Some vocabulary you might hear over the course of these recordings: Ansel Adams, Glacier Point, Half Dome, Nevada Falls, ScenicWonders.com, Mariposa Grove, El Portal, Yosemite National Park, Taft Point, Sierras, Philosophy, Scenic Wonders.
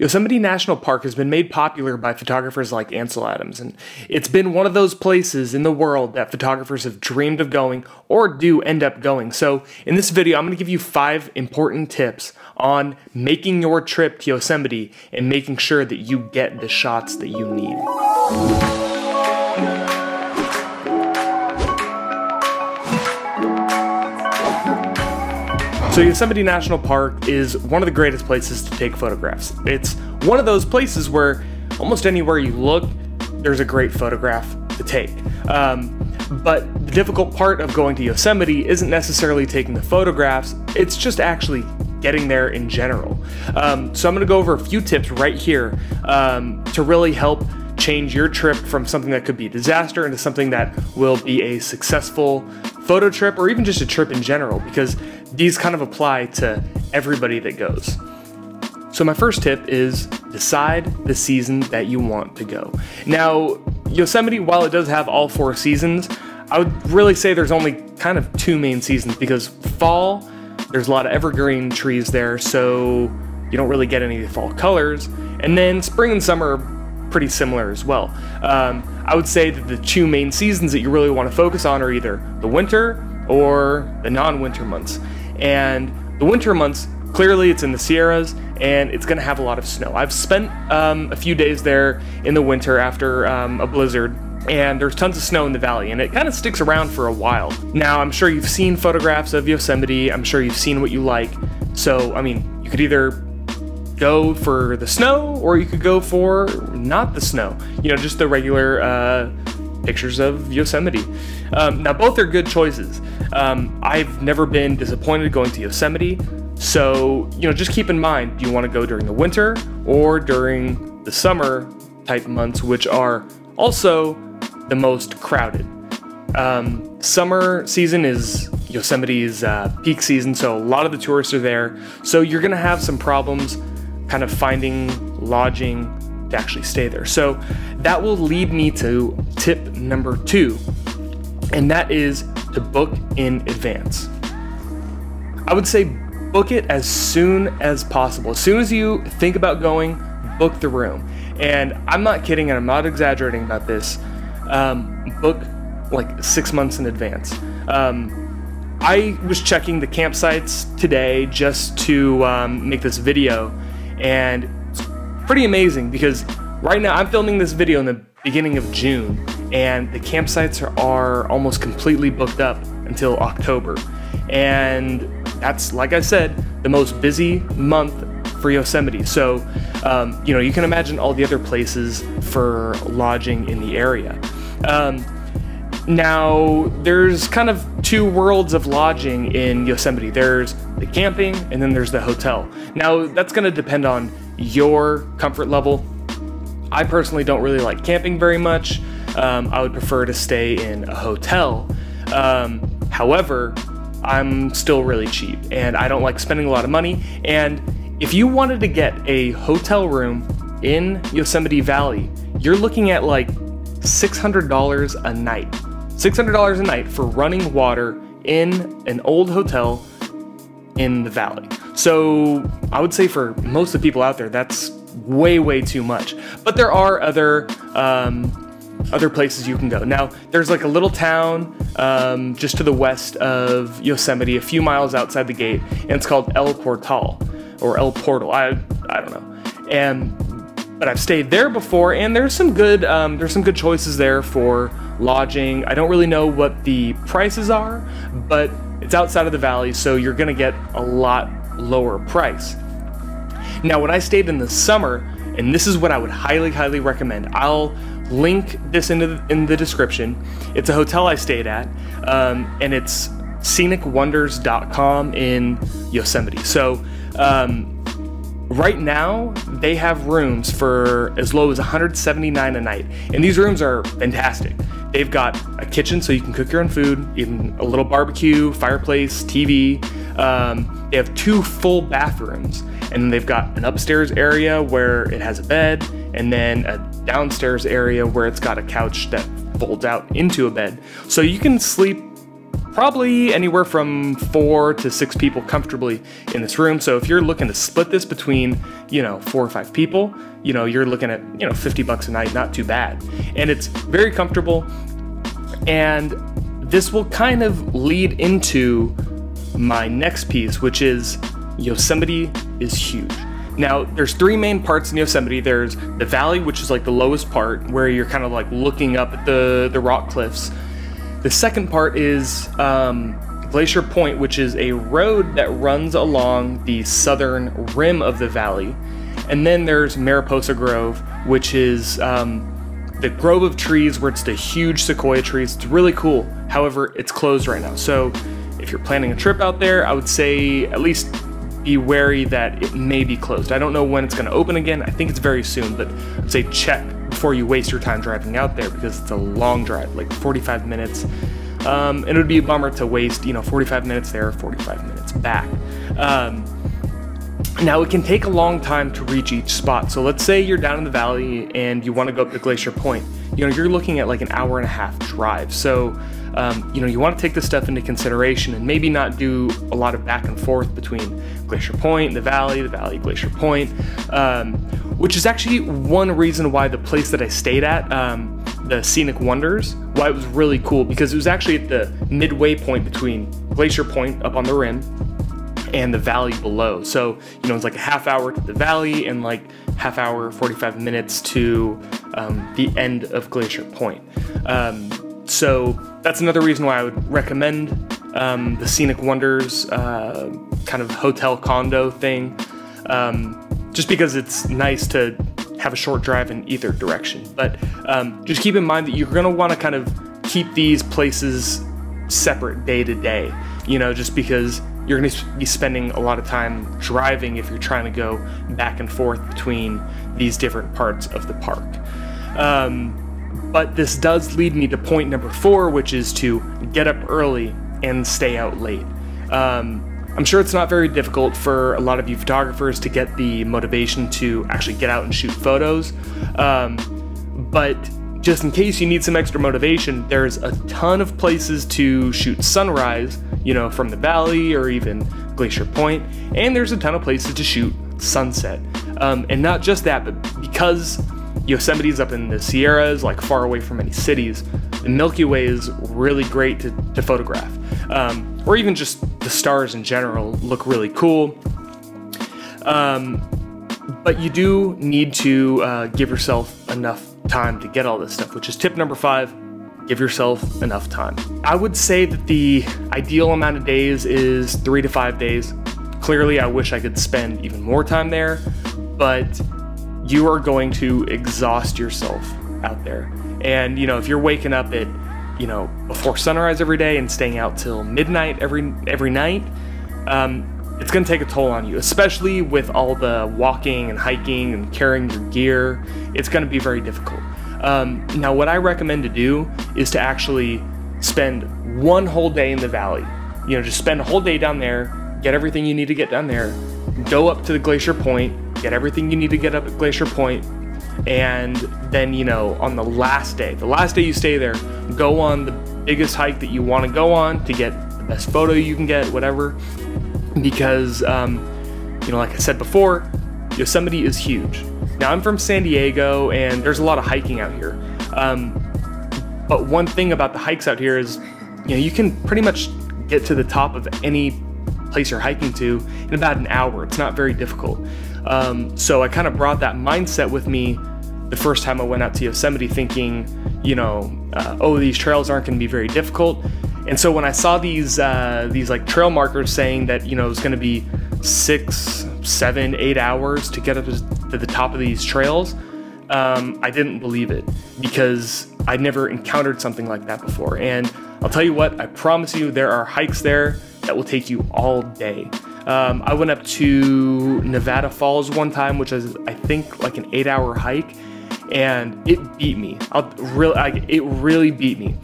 Yosemite National Park has been made popular by photographers like Ansel Adams, and it's been one of those places in the world that photographers have dreamed of going or do end up going. So in this video, I'm going to give you 5 important tips on making your trip to Yosemite and making sure that you get the shots that you need. So Yosemite National Park is one of the greatest places to take photographs. It's one of those places where almost anywhere you look, there's a great photograph to take. But the difficult part of going to Yosemite isn't necessarily taking the photographs, it's just actually getting there in general. So I'm gonna go over a few tips right here to really help change your trip from something that could be a disaster into something that will be a successful photo trip, or even just a trip in general, because these kind of apply to everybody that goes. So my first tip is decide the season that you want to go. Now, Yosemite, while it does have all 4 seasons, I would really say there's only kind of 2 main seasons, because fall, there's a lot of evergreen trees there, so you don't really get any of the fall colors. And then spring and summer are pretty similar as well. I would say that the 2 main seasons that you really want to focus on are either the winter or the non-winter months. And the winter months, clearly it's in the Sierras and it's gonna have a lot of snow. I've spent a few days there in the winter after a blizzard, and there's tons of snow in the valley, and it kind of sticks around for a while. Now, I'm sure you've seen photographs of Yosemite, I'm sure you've seen what you like. So, I mean, you could either go for the snow, or you could go for not the snow. You know, just the regular pictures of Yosemite. Now, both are good choices. I've never been disappointed going to Yosemite, so you know, just keep in mind, do you want to go during the winter or during the summer type months, which are also the most crowded. Summer season is Yosemite's peak season, so a lot of the tourists are there, so you're gonna have some problems kind of finding lodging to actually stay there. So that will lead me to tip number 2, and that is to book in advance. I would say book it as soon as possible. As soon as you think about going, book the room. And I'm not kidding, and I'm not exaggerating about this. Book like 6 months in advance. I was checking the campsites today just to make this video, and it's pretty amazing because right now I'm filming this video in the beginning of June, and the campsites are almost completely booked up until October. And that's, like I said, the most busy month for Yosemite. So, you know, you can imagine all the other places for lodging in the area. Now, there's kind of 2 worlds of lodging in Yosemite. There's the camping, and then there's the hotel. Now, that's gonna depend on your comfort level. I personally don't really like camping very much. I would prefer to stay in a hotel. However, I'm still really cheap, and I don't like spending a lot of money. And if you wanted to get a hotel room in Yosemite Valley, you're looking at like $600 a night. $600 a night for running water in an old hotel in the valley. So I would say for most of the people out there, that's way, way too much. But there are other places you can go. Now, there's like a little town just to the west of Yosemite, a few miles outside the gate, and it's called El Portal, or El Portal, I don't know. But I've stayed there before, and there's some good choices there for lodging. I don't really know what the prices are, but it's outside of the valley, so you're gonna get a lot lower price. Now, when I stayed in the summer, and this is what I would highly, highly recommend, I'll link this in the description. It's a hotel I stayed at, and it's ScenicWonders.com in Yosemite. So right now, they have rooms for as low as $179 a night, and these rooms are fantastic. They've got a kitchen so you can cook your own food, even a little barbecue, fireplace, TV. They have 2 full bathrooms, and they've got an upstairs area where it has a bed, and then a downstairs area where it's got a couch that folds out into a bed. So you can sleep probably anywhere from 4 to 6 people comfortably in this room. So if you're looking to split this between, 4 or 5 people, you're looking at, $50 a night, not too bad. And it's very comfortable. And this will kind of lead into my next piece, which is Yosemite is huge. Now, there's 3 main parts in Yosemite. There's the valley, which is like the lowest part where you're kind of like looking up at the rock cliffs. The second part is Glacier Point, which is a road that runs along the southern rim of the valley. And then there's Mariposa Grove, which is the grove of trees where it's the huge sequoia trees. It's really cool. However, it's closed right now. So if you're planning a trip out there, I would say at least be wary that it may be closed. I don't know when it's going to open again. I think it's very soon, but I'd say check before you waste your time driving out there, because it's a long drive, like 45 minutes. And it would be a bummer to waste, 45 minutes there, 45 minutes back. Now it can take a long time to reach each spot. So let's say you're down in the valley and you want to go up to Glacier Point. You're looking at like an hour-and-a-half drive. So, you want to take this stuff into consideration and maybe not do a lot of back and forth between Glacier Point, the valley, Glacier Point, which is actually one reason why the place that I stayed at, the Scenic Wonders, why it was really cool, because it was actually at the midway point between Glacier Point up on the rim and the valley below. So, it's like a half hour to the valley and like half hour, 45 minutes to the end of Glacier Point. So that's another reason why I would recommend the Scenic Wonders kind of hotel condo thing, just because it's nice to have a short drive in either direction. But just keep in mind that you're gonna wanna kind of keep these places separate day to day, just because you're going to be spending a lot of time driving if you're trying to go back and forth between these different parts of the park. But this does lead me to point number 4, which is to get up early and stay out late. I'm sure it's not very difficult for a lot of you photographers to get the motivation to actually get out and shoot photos. But just in case you need some extra motivation, there's a ton of places to shoot sunrise, from the valley or even Glacier Point, and there's a ton of places to shoot sunset. And not just that, but because Yosemite's up in the Sierras, like far away from any cities, the Milky Way is really great to photograph. Or even just the stars in general look really cool. But you do need to give yourself enough time to get all this stuff, which is tip number 5, give yourself enough time. I would say that the ideal amount of days is 3 to 5 days. Clearly, I wish I could spend even more time there, but you are going to exhaust yourself out there. And, if you're waking up at, before sunrise every day and staying out till midnight every night, it's going to take a toll on you, especially with all the walking and hiking and carrying your gear. It's going to be very difficult. Now, what I recommend to do is to actually spend one whole day in the valley. Just spend a whole day down there, get everything you need to get down there, go up to the Glacier Point, get everything you need to get up at Glacier Point, and then, on the last day you stay there, go on the biggest hike that you want to go on to get the best photo you can get, whatever. Because, like I said before, Yosemite is huge. Now, I'm from San Diego, and there's a lot of hiking out here. But one thing about the hikes out here is, you can pretty much get to the top of any place you're hiking to in about an hour. It's not very difficult. So I kind of brought that mindset with me the first time I went out to Yosemite, thinking, oh, these trails aren't going to be very difficult. And so when I saw these like trail markers saying that, it was going to be 6, 7, 8 hours to get up to the top of these trails, I didn't believe it, because I'd never encountered something like that before. And I'll tell you what, I promise you, there are hikes there that will take you all day. I went up to Nevada Falls one time, which is, I think, like an 8-hour hike, and it beat me. It really beat me.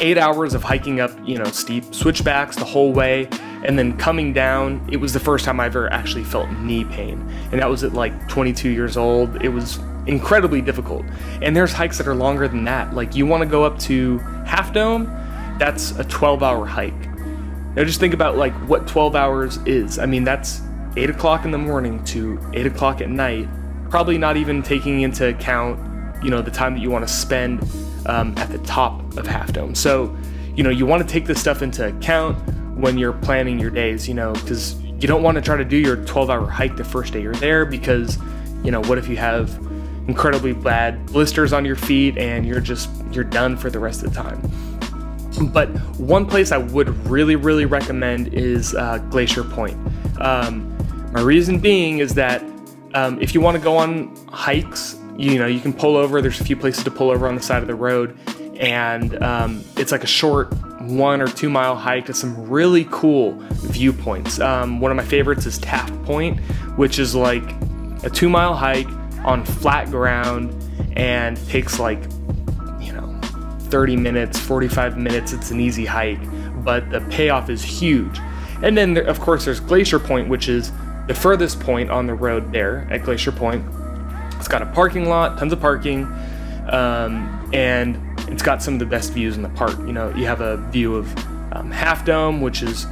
8 hours of hiking up, steep switchbacks the whole way, and then coming down. It was the first time I ever actually felt knee pain, and that was at like 22 years old. It was incredibly difficult. And there's hikes that are longer than that. Like, you want to go up to Half Dome, that's a 12-hour hike. Now just think about like what 12 hours is. I mean, that's 8 o'clock in the morning to 8 o'clock at night, probably not even taking into account, you know, the time that you want to spend at the top of Half Dome. So, you know, you want to take this stuff into account when you're planning your days, you know, because you don't want to try to do your 12-hour hike the first day you're there because, you know, what if you have incredibly bad blisters on your feet and you're done for the rest of the time. But one place I would really recommend is Glacier Point. My reason being is that if you want to go on hikes, you know, you can pull over. There's a few places to pull over on the side of the road, and it's like a short 1 or 2 mile hike to some really cool viewpoints. One of my favorites is Taft Point, which is like a 2 mile hike on flat ground and takes like, you know, 30 minutes, 45 minutes. It's an easy hike, but the payoff is huge. And then, of course, there's Glacier Point, which is the furthest point on the road there at Glacier Point. It's got a parking lot, tons of parking, and it's got some of the best views in the park. You know, you have a view of Half Dome, which is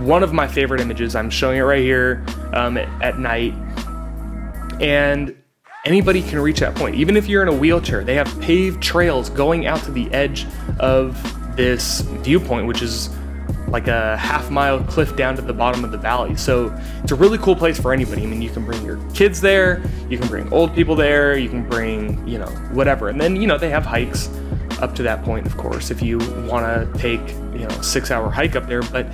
one of my favorite images. I'm showing it right here at night. And anybody can reach that point. Even if you're in a wheelchair, they have paved trails going out to the edge of this viewpoint, which is like a half-mile cliff down to the bottom of the valley. So it's a really cool place for anybody. I mean, you can bring your kids there, you can bring old people there, you can bring, you know, whatever. And then, you know, they have hikes up to that point, of course, if you want to take, you know, a 6-hour hike up there. But,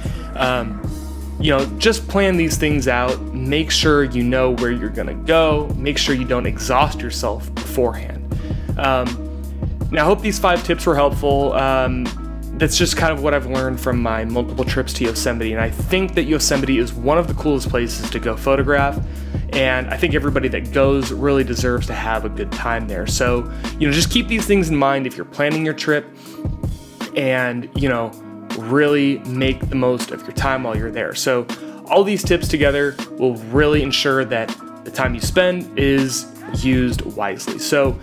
you know, just plan these things out. Make sure you know where you're going to go. Make sure you don't exhaust yourself beforehand. Now, I hope these 5 tips were helpful. That's just kind of what I've learned from my multiple trips to Yosemite, and I think that Yosemite is one of the coolest places to go photograph, and I think everybody that goes really deserves to have a good time there. So, you know, just keep these things in mind if you're planning your trip, and, you know, really make the most of your time while you're there. So all these tips together will really ensure that the time you spend is used wisely. So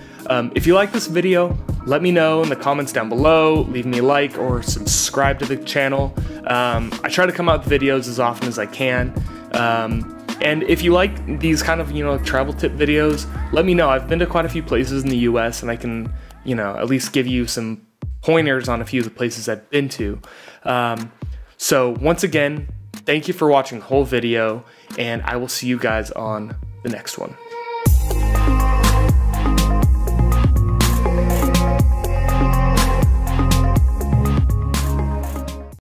if you like this video, let me know in the comments down below, leave me a like or subscribe to the channel. I try to come out with videos as often as I can. And if you like these kind of, you know, travel tip videos, let me know. I've been to quite a few places in the US, and I can, you know, at least give you some pointers on a few of the places I've been to. So once again, thank you for watching the whole video, and I will see you guys on the next one.